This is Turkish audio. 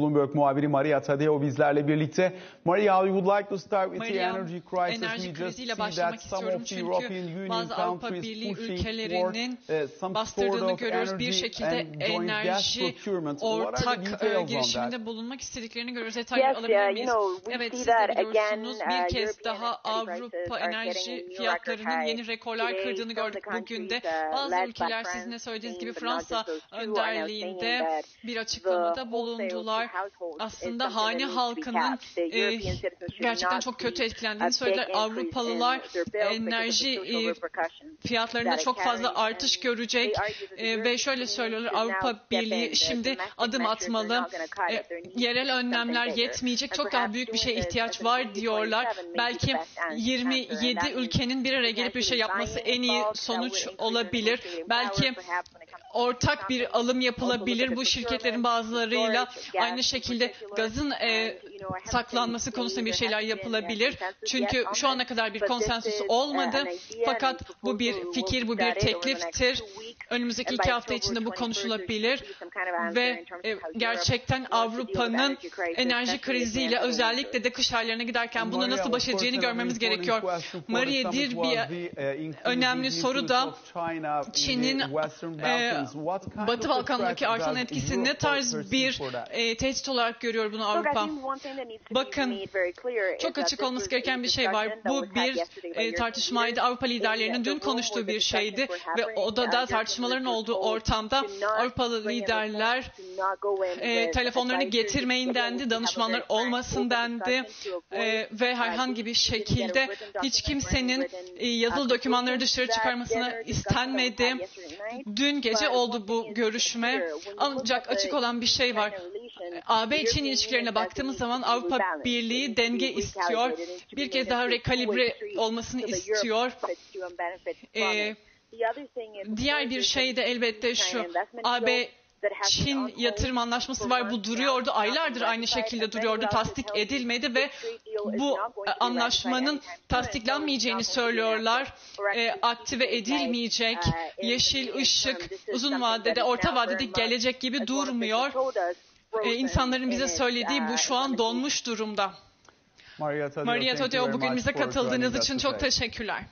Bloomberg muhabiri Maria Tadeo bizlerle birlikte. Maria, we would like to start with the energy crisis. Enerji kriziyle başlamak istiyorum çünkü bazı Avrupa Birliği ülkelerinin bastırdığını görüyoruz. Bir şekilde enerji ortak girişiminde bulunmak istediklerini görüyoruz. Detayları alabilir miyiz? Evet, siz de biliyorsunuz. Bir kez daha Avrupa enerji fiyatlarının yeni rekorlar kırdığını gördük bugün de. Bazı ülkeler sizin de söylediğiniz gibi Fransa önderliğinde bir açıklamada bulundular. Aslında hane halkının gerçekten çok kötü etkilendiğini söylediler. Avrupalılar enerji fiyatlarında çok fazla artış görecek ve şöyle söylüyorlar: Avrupa Birliği şimdi adım atmalı. Yerel önlemler yetmeyecek. Çok daha büyük bir şeye ihtiyaç var diyorlar. Belki 27 ülkenin bir araya gelip bir şey yapması en iyi sonuç olabilir. Belki ortak bir alım yapılabilir bu şirketlerin bazılarıyla. Aynı şekilde gazın saklanması konusunda bir şeyler yapılabilir. Çünkü şu ana kadar bir konsensus olmadı. Fakat bu bir fikir, bu bir tekliftir. Önümüzdeki 2 hafta içinde bu konuşulabilir ve gerçekten Avrupa'nın enerji kriziyle özellikle de kış aylarına giderken bunu nasıl baş edeceğini görmemiz gerekiyor. Maria, bir önemli soru da Çin'in Batı Balkanlar'daki artan etkisi, ne tarz bir tehdit olarak görüyor bunu Avrupa? Bakın, çok açık olması gereken bir şey var. Bu bir tartışmaydı. Avrupa liderlerinin dün konuştuğu bir şeydi ve odada tartışmaların olduğu ortamda Avrupalı liderler telefonlarını getirmeyin dendi, danışmanlar olmasın dendi ve herhangi bir şekilde hiç kimsenin yazılı dokümanları dışarı çıkarmasına istenmedi. Dün gece oldu bu görüşme. Ancak açık olan bir şey var. AB-Çin ilişkilerine baktığımız zaman Avrupa Birliği denge istiyor. Bir kez daha rekalibre olmasını istiyor. Diğer bir şey de elbette şu: AB-Çin yatırım anlaşması var. Bu duruyordu. Aylardır aynı şekilde duruyordu. Tasdik edilmedi ve bu anlaşmanın tasdiklenmeyeceğini söylüyorlar. Aktive edilmeyecek. Yeşil ışık uzun vadede, orta vadede gelecek gibi durmuyor. İnsanların bize söylediği bu şu an donmuş durumda. Maria Tadeo, bugün bize katıldığınız için çok teşekkürler.